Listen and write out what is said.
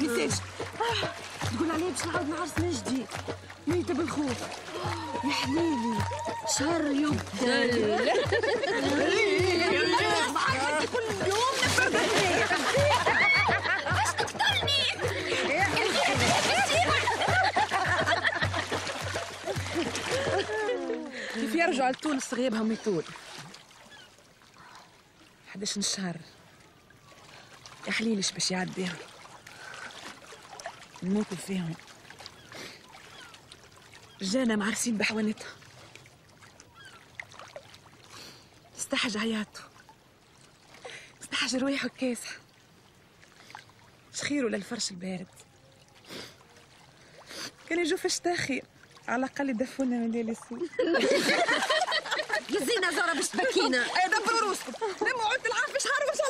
كيفاش تقول عليه باش نعاود نعرس من جديد ميتة بالخوف يا حبيبي شهر اليوم معاك كل يوم نفرد هنايا باش تقتلني كيف يرجع لتونس غيابهم يطول 11 شهر يا حليلش باش يعديهم نموتوا فيهم رجالنا معرسين بحوانتها استحج عياته استحج روايحه الكاسحه شخيروا للفرش البارد كان يجوا في الشتا خير على الاقل يدفونا من ليل السود يا زينه زهره باش تبكينا دبروا روسكم لموا عود العام في شهر وان شاء